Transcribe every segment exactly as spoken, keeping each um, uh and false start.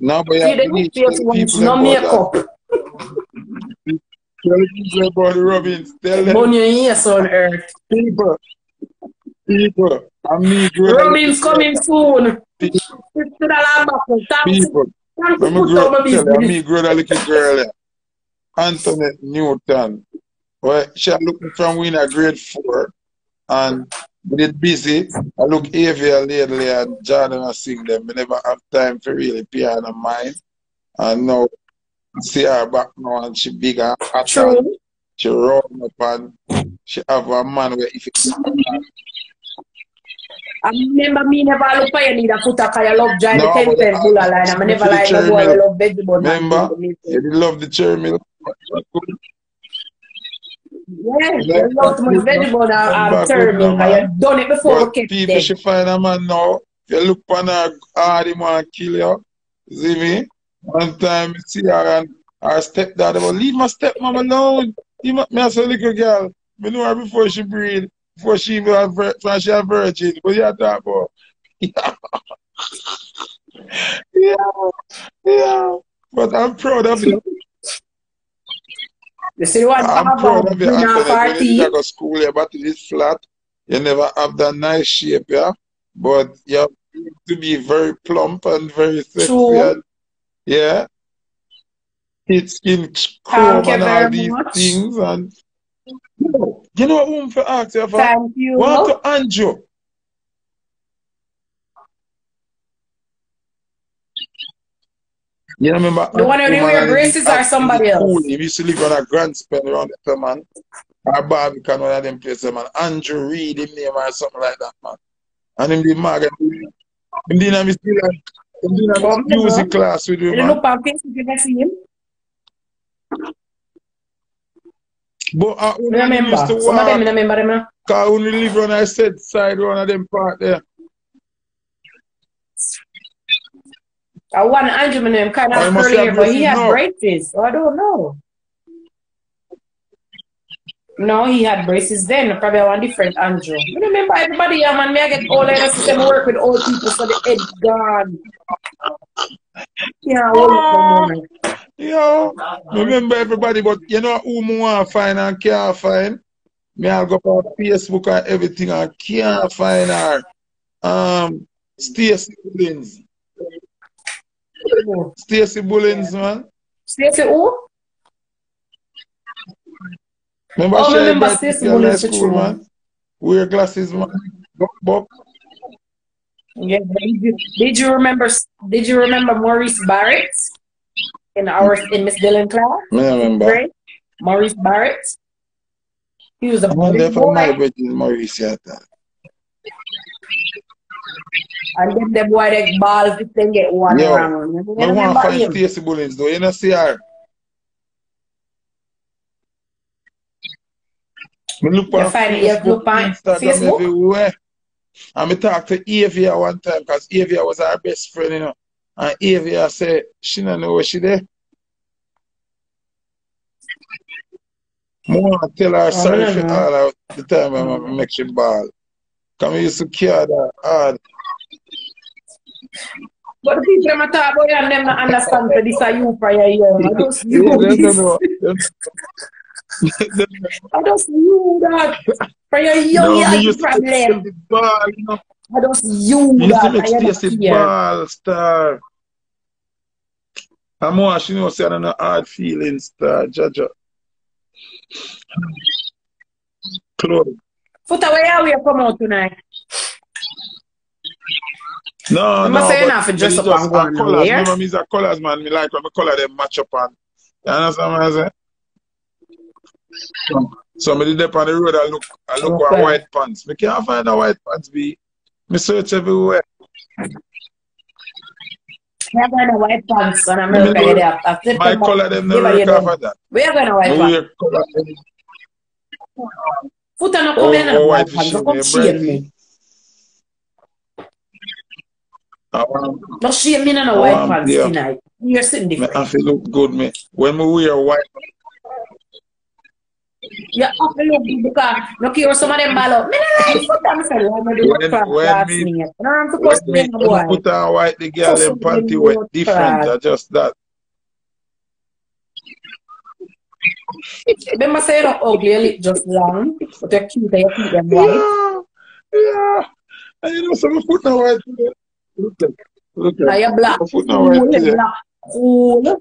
No, but yeah, you need twenty people. No makeup. Tell people about the Robins. Tell them. Money yes on earth. People. People. I mean, Robins coming soon. People. People. I'm a grown little girl. Anthony Newton. Well, she looking from winner grade four. And did busy. I look Avia lately and Jordan I sing them. We never have time to really piano mind. And now see her back now and she big and hot. She roll up and she have a man where if it's I remember me never look for you need a foot I love giant no, ten ten full line. I never like the boy I love vegetable. Remember? You love the cherry milk. Yes, yeah, you love my vegetable and I'll turn me. I have done it before. But people should find a man now. You look on her hard, he want to kill you. See me? One time you see her and her stepdad, I leave my stepmom alone. Me as a little girl, I know her before she breed. Before she even had virgin, she had virgin. But you talk about. Yeah. Yeah. Yeah. But I'm proud of it. You see what I'm proud of you. Anthony, you didn't go to school, your body is flat. You never have that nice shape, yeah? But you have to be very plump and very sexy. And, yeah. It's skin chrome and all these much. things. And you know, you know what I'm for ask you for? Thank you. What to Andrew? You remember the one who wear braces or somebody else? Cool. He used to live on a grand spend around the man. Or Barbican, one of them places, man. Andrew Reed, him name or something like that, man. And him did Margaret. Him did a Miss Dylan. Him did a Miss music class with him, man. You look at him, you can see him. But I only remember. Used to walk. Some of them, I remember them. Because I only live on a said side, one of them part there. I want Andrew name kind of oh, earlier, but he had braces. So I don't know. No, he had braces then. Probably one different Andrew. You remember everybody, yeah, man. Me I get older and system work with old people, so the head gone. Yeah, old yeah. Remember everybody, but you know who me want find and can't find. Me I go on Facebook and everything and can't find her. Um, Stacy Lins. Stacy Bullins, yeah. Man. Stacy who? Remember, oh, I remember Stacy Bullins school, true. Man. Wear glasses, man. Buck, buck. Yeah, did you, did you remember? Did you remember Maurice Barrett in our in Miss Dylan class? I remember. Right? Maurice Barrett. He was a boy. Maurice at that. And then the boy that balls if they get one yeah. round. You I want to find Stacy Bullins though. You know, see her. You look on Facebook, Instagram everywhere. And I talked to Avia one time because Avia was our best friend, you know. And Avia said she don't know where she there. I want to tell her sorry for all out the time I mm-hmm. make she ball. Because I used to care that hard. But people are talking about you and them not understand that this is you for your year. I just knew this. I just knew that. For your young no, you problem. Ball, you know. I just knew you that. I used to make Stacy ball star. I'm watching you say I don't know hard feelings star. Jaja. Chloe. Foota, where are we come out tonight? No, you no, must say enough for dress up and go on. Yeah? Remember, me's a colors man. Me like when me color them match up and. You understand what I'm saying? So, somebody there on the road, I look, I look okay. for white pants. Me can't find a white pants. Be, me search everywhere. I can't find a white pants on America. Me know, after my color them never recover that. We are going to white pants. Foota no come in and white pants. Don't come shame me. Um, no shame me on a white um, pants yeah. tonight. You're sitting different. I feel look good, me. When we wear white You have to look because look here, some of them ball up. Me not like foot and say, I'm do when, when me, me. I'm supposed to bring boy. Put on white, the girl so them panty were different. Or just that. Remember say you're not ugly, your lip just long, but you're cute and you keep them white. Yeah, yeah. And you know, some foot now white. Look at, look at. Now you're black. Foot now white. Cool.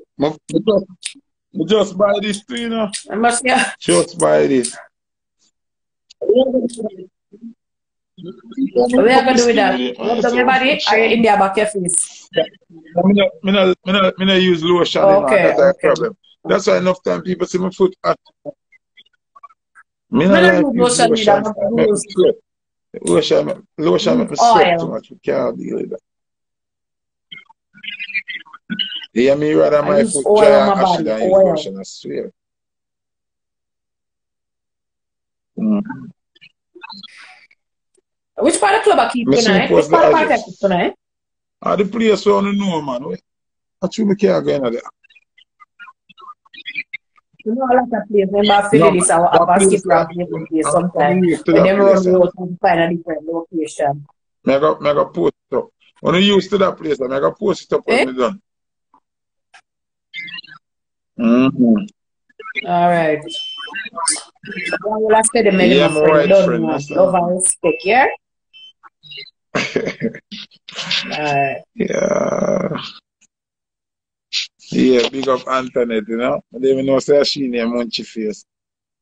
Just buy this, you know. I must, yeah. Just buy this. So we are going to do that. Everybody, are you in there back your face? I don't use lotion. Okay. That's okay. Problem. That's why enough time people see my foot. I don't like use lotion. Lotion, lotion, lotion, lotion, sweat too much. We can't deal with that. Yeah, me rather my foot dry and ashy than use lotion, I swear. Mm. Which part of the club I keep tonight? Which part of the park I keep tonight? Ah, the place where you know, man. Actually, I can't go in there. You know, a lot of places, remember Phillies, our basket round every day sometimes. And then we're going to find a different location. I got post it up. When you used to that place, I got post it up when we're done. Mm-hmm. All right. Well, I said the yeah, I'm all right, friend. Love and respect, yeah? All right. Yeah. Yeah, big up Antoinette, you know? I don't even know say she name on she face.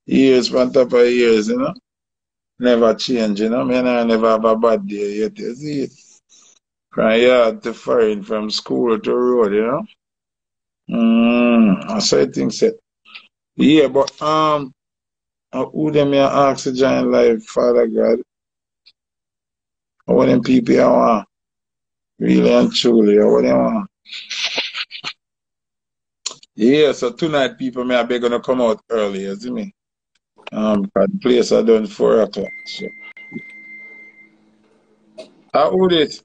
Years on top of years, you know? Never change, you know? Man, I never have a bad day yet, you see? From yard to foreign, from school to road, you know? Mm, I say things said. Yeah, but um uh, who them here ask to join live, Father God? I want them people I want. Really and truly, I want them want. Yeah, so tonight people may be gonna come out early, you see me? Um the place I done four o'clock. So I would it.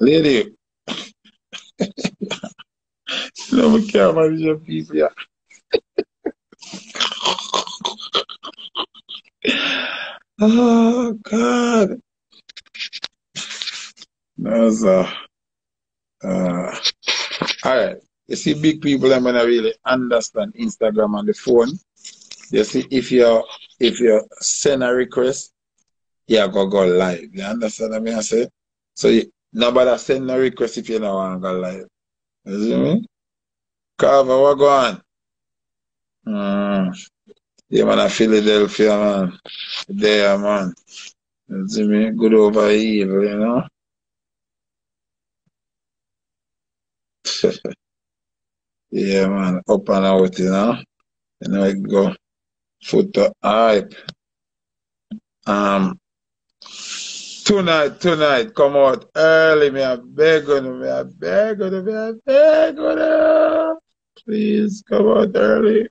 Lady, no, we can't manage your people. Yeah. Oh God, no, sir. Uh, all right, you see, big people are gonna really understand Instagram on the phone. You see, if you if you send a request, you are gonna go live. You understand what I mean? I say so. You, nobody send no request if you don't want to go live. You see me? Carver, what go on? Mm. Yeah, man, I Philadelphia, man. There, man. You see me? Good over evil, you know? Yeah, man. Up and out, you know? You know, it go. Foota Hype. Um... Tonight, tonight, come out early, me I beg on you, me I beg on you, me I beg on you. Please come out early.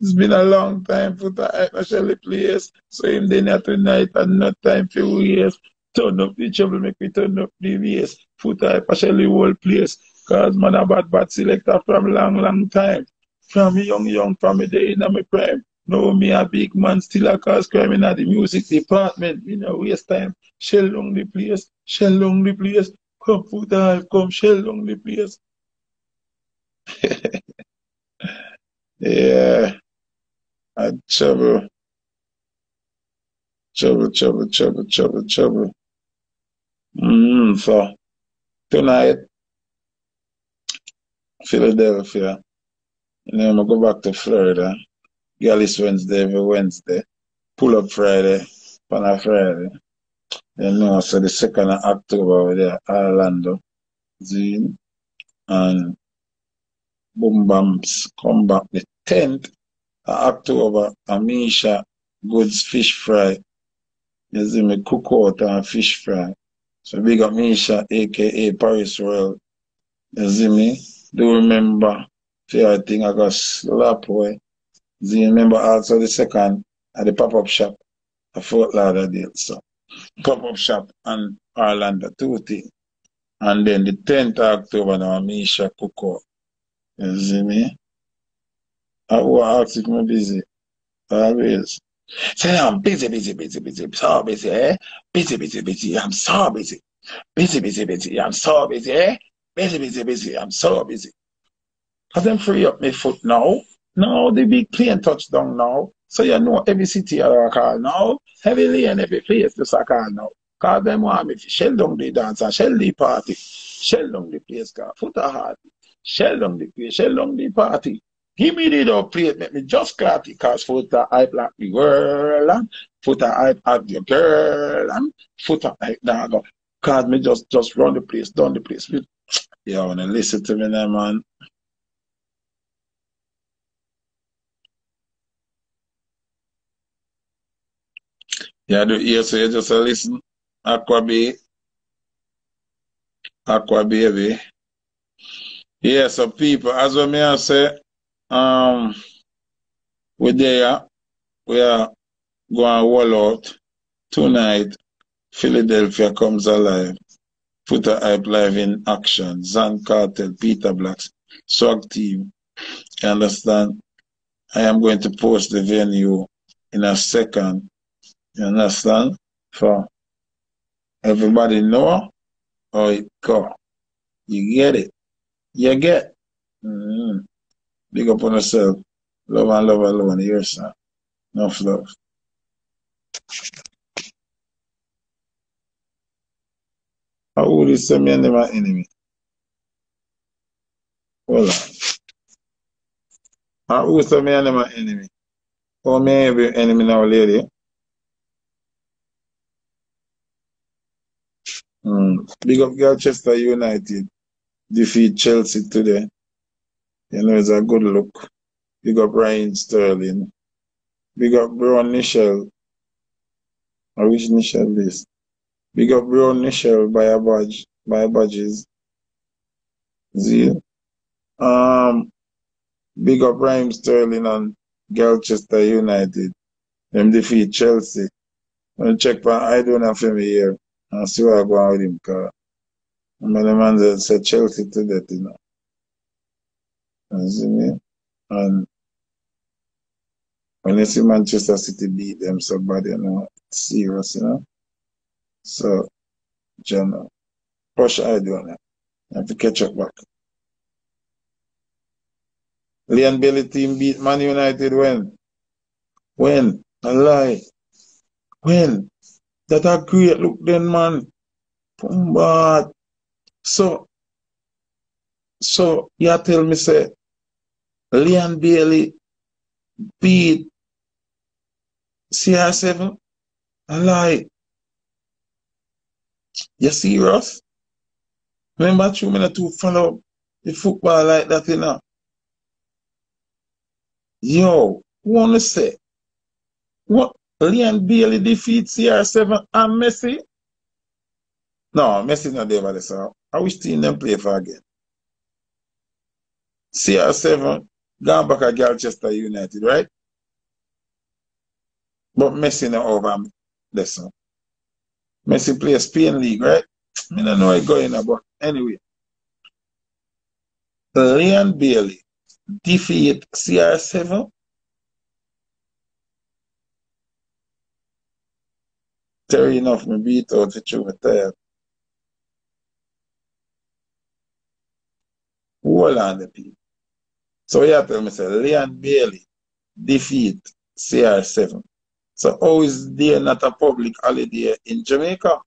It's been a long time for the actually place. So in dinner tonight and not time for years. Turn up the trouble, make me turn up the waist. Foot I actually whole place. Cause man a bad bad selector from long, long time. From young, young, from a day in my prime. No, me a big man, still a cause crime in the music department. Me no waste time. Shell long the place. Shell long the place. Come, Foota Hype, come, shell long the place. Yeah. I trouble. Trouble, trouble, trouble, trouble, trouble. Mm, so, tonight, Philadelphia. And then I'm going to go back to Florida. Gallis Wednesday every Wednesday. Pull up Friday, Pana Friday. Then no, so the second of October we're there, Orlando, Zin and Boom Bams come back. The tenth of October, Amisha Goods Fish Fry. You see me cook out and fish fry. So big Amisha, aka Paris World. You see me? Do remember fair thing I got slap away. Do you remember also the second at the pop-up shop at Fort Lada deal? So pop-up shop and Orlando, two things. And then the tenth of October now, Amisha Cook. You see me? I was asking me busy. Always. Say, I'm busy, busy, busy, busy. So busy, eh? Busy, busy, busy. I'm so busy. Busy, busy, busy. I'm so busy, eh? Busy, busy, busy. I'm so busy. Because them free up my foot now. Now the big plane touchdown now. So you know every city I call now. Every lane, every place just I call now. Because them want me to shell down the dance and shell the party. Shell down the place, cause Foota Hype. Shell down the place, shell down the party. Give me the door plate, make me just clap it, cause Foota Hype like the world and Foota Hype at your girl and Foota Hype now go. Cause me just, just run the place, down the place. You wanna listen to me now, man. Yeah, do here, so you just uh, listen. Aqua Baby. Aqua Baby. Yeah, so people, as what me I say, um, we're there. We are going wall out. Tonight, Philadelphia comes alive. Foota Hype live in action. Zan Cartel, Peter Blacks, Sog Team. You understand? I am going to post the venue in a second. You understand? For everybody know or it go. You get it. You get. Mm-hmm. Big up on yourself. Love and love alone. Here, sir. Enough love. How would you say me and my enemy? Hold on. How would you say me and my enemy? Oh, maybe enemy now, lady. Mm. Big up Manchester United. Defeat Chelsea today. You know, it's a good look. Big up Ryan Sterling. Big up Brown Nichelle. I wish Nichelle this. Big up Brown Nichelle by a badge. By a badges. See? Um, big up Ryan Sterling and Manchester United. Them defeat Chelsea. And check, I don't have him here. I see what I go on with him, because many man that said Chelsea to that, you know. You see me? And when you see Manchester City beat them so bad, you know, it's serious, you know. So, you know, push I don't know. I have to catch up back. Leon Bailey team beat Man United when? When? I lie. When? That a great look then, man. But so, so you tell me say, Leon Bailey beat C R seven? I lie. You serious? Remember, two minutes to follow the football like that, you know. Yo, wanna say what? Leon Bailey defeats C R seven and Messi. No, Messi not there by the side. I wish team them play for again. C R seven gone back at Manchester United, right? But Messi not over the side. Messi play Spain League, right? I don't know what's going on, but anyway. Leon Bailey defeat C R seven. Terry enough, me beat out the two with tired. Hold on the people. So you tell me, say, Leon Bailey defeat C R seven. So how is there not a public holiday in Jamaica?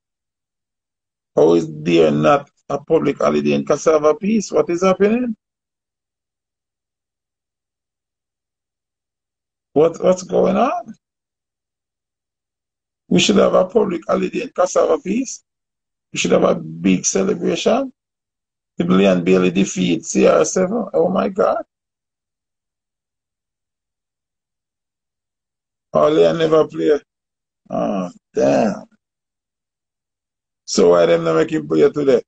How is there not a public holiday in Cassava Peace? What is happening? What, what's going on? We should have a public holiday in Cassava Peace. We should have a big celebration. If Leon Bailey defeats C R seven, oh my God. Oh, Leon never play. Oh, damn. So why them not make him play today?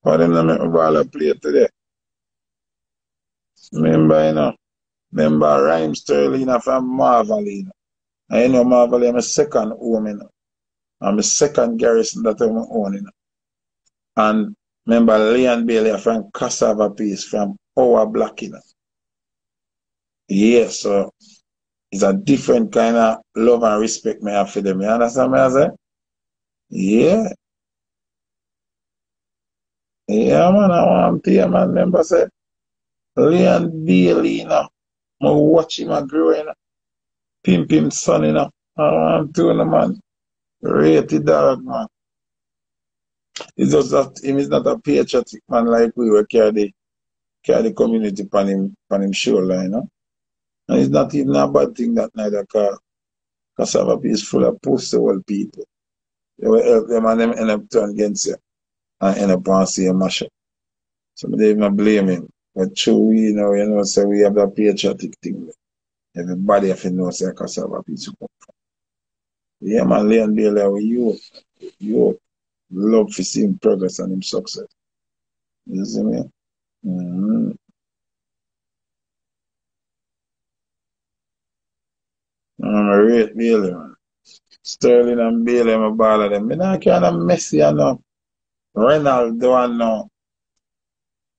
Why them not make Obala play today? Remember, you know, remember Ryan Sterling from Marvel, you know, And you know, Marvel, I'm a second home, you know. I'm a second garrison that I'm own, you know. And remember, Leon Bailey from Cassava Peace, from our black, you know. Yeah, so it's a different kind of love and respect me have for them. You understand me, I say? Yeah. Yeah, man, I want to hear, man. Remember, say, Leon Bailey, you know. I watch him and grow, you know. Pimp him son, you know. I want to, man. Rate the dog, man. It's just that him is not a patriotic man like we were carry the, carry the community pan him, pan him shoulder, you know. And it's not even a bad thing that neither car Cassava Peace full of pussy old people. They will help them and them end up turn against him and end up and see him mash up. So they even blame him. But true, we know, you know, so we have that patriotic thing. Everybody have to know say Cassava Peace come from. Yeah, man, Leon Bailey, we you, you love to see him progress and him success. You see me? Mm-hmm. I'm a rate Bailey, man. Sterling and Bailey, I'm a ball of them. I'm not kind of Messi, I know. Ronaldo, I know.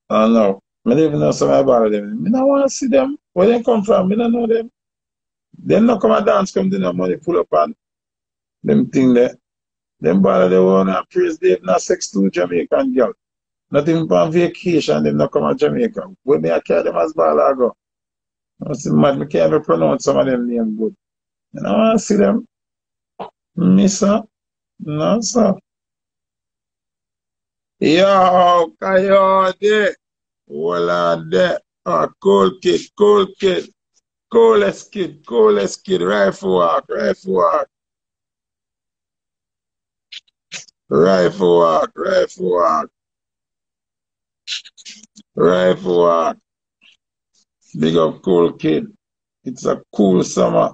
I know. I don't even know some of them. I don't want to see them. Where they come from, I don't know them. They don't come and dance, come to no money, pull up and them thing there. Them bother they want to praise them, not sex to Jamaican girl. Not even on vacation, them not come to Jamaica. When me I carry them as baller go. I was mad, I can't even pronounce some of them names good. And I want to see them. Me, sir? No, sir. Yo, Coyote. Orlando. Oh, cool kid, cool kid. Coolest kid, coolest kid. Rifle walk, rifle walk. Rifle walk, rifle walk. Rifle walk. Big up cool kid. It's a cool summer.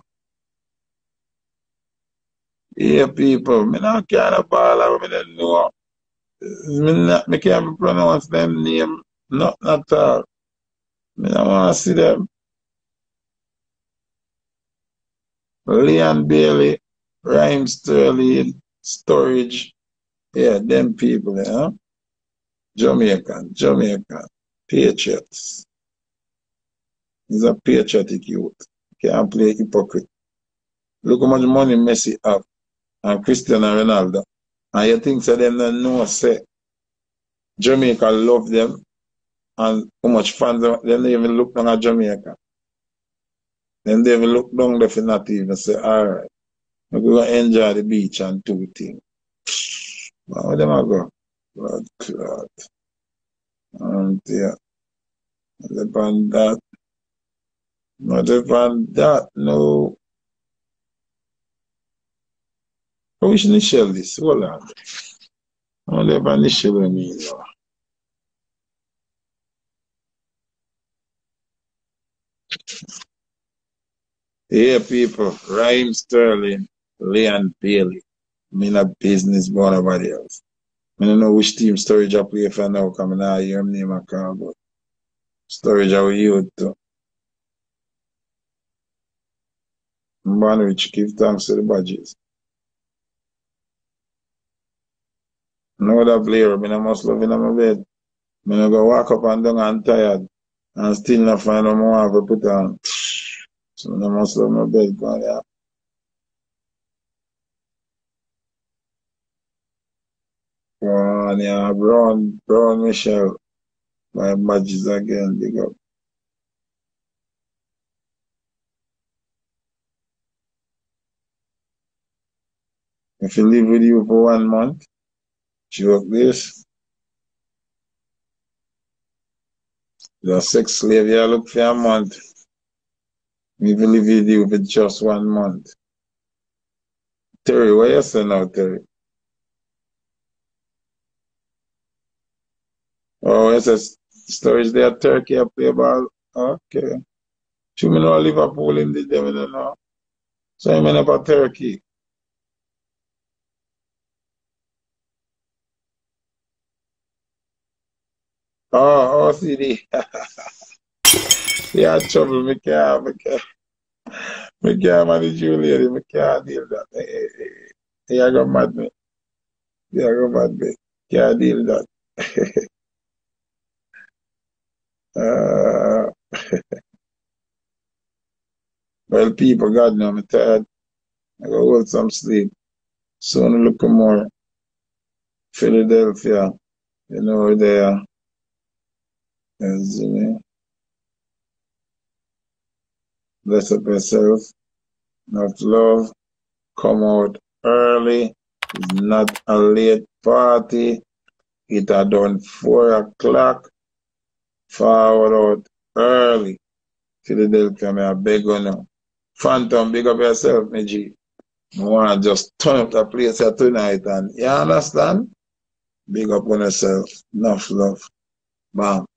Yeah, people. Me not kind of baller, me don't know. Me not, me can't pronounce them name. Not at all. Me don't want to see them. Leon Bailey, Raheem Sterling, Storage. Yeah, them people, you know. Jamaican, Jamaican. Patriots. He's a patriotic youth. Can't play hypocrite. Look how much money Messi have. And Cristiano Ronaldo. And you think so them don't know, say. Jamaica love them. And how much fans them, they don't even look down at Jamaica. Then they even look down there for not even say, alright, we're going to enjoy the beach and do things. Where them I go? Blood clot. And yeah. Not upon that. Not upon that, no. I wish Nichelle this. Hold on. I wonder if Nichelle means. Yeah, people. Raheem Sterling, Leon Bailey. Me not business about nobody else. I don't know which team Storage I play for now, because I don't hear him name I call, but Storage I will use too. Banrich, give thanks to the badges. No other player, I must love in my bed. I go walk up and down and tired and still not find no more to put on. So I must love my bed, God, yeah. Brown, yeah, Brown, Brown Nichelle. My badges again, big up. If you live with you for one month, she work this. The sex slave here look for a month. We believe you do for just one month. Terry, what you say now, Terry? Oh, it's a Storage there, Turkey, I play ball. Okay. She may know Liverpool in the devil, you know. So I mean about Turkey. Oh, oh, C D. Yeah, trouble me, can't, me can't. I can't manage you, lady. I can't deal that. Hey, hey, hey. You go mad me. You go mad me. Can't deal that. uh, well, people, God know I'm tired. I go hold some sleep. Soon look more. Philadelphia, you know there. Yes, you know. Bless up yourself, not love, come out early, it's not a late party, it are done four o'clock, forward out early. Philadelphia, me a beg on now. Phantom, big up yourself, me G. I want to just turn up the place here tonight, and you understand? Big up on yourself, enough love. Bam.